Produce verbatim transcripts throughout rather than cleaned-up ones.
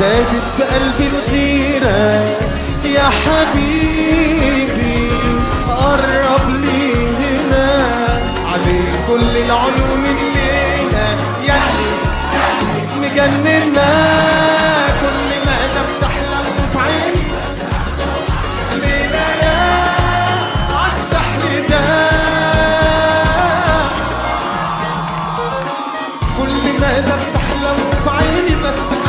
ثابت في قلبي الغيرة يا حبيبي قرب لي هنا عليه كل العيون الليلة يا أهلي مجننا كل ما أنا بتحلم في عيني ليلة عالسحر ده كل ما أنا بتحلم في عيني بس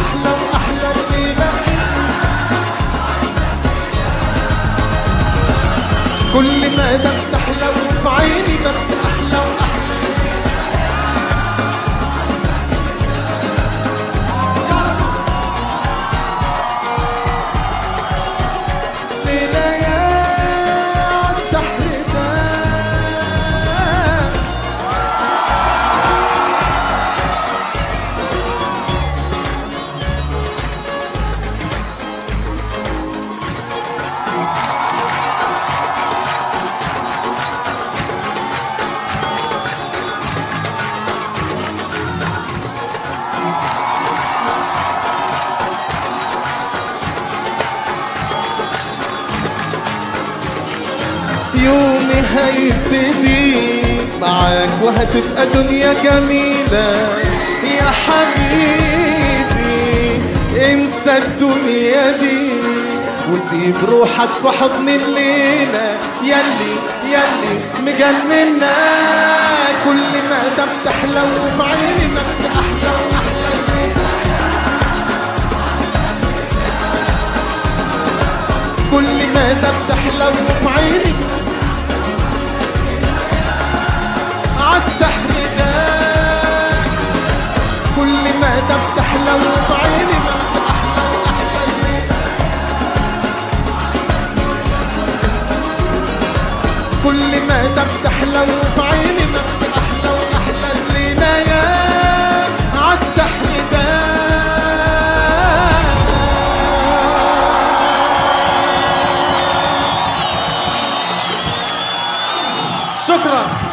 كل ما ده بتحلى وفي عيني بس احلى واحلى ليلة يا السحر ده يومي هيبتدي معاك وهتبقى دنيا جميلة يا حبيبي انسى الدنيا دي وسيب روحك في حضن الليلة ياللي ياللي مجننا كل ما ده بتحلى وفي عيني بس أحلى وأحلى كل ما ده بتحلى وفي عيني عالسحر ده كل ما ده بتحلى وفي عيني بس احلى واحلى الليله كل ما ده بتحلى وفي عيني بس احلى واحلى الليله يا عالسحر ده شكرا.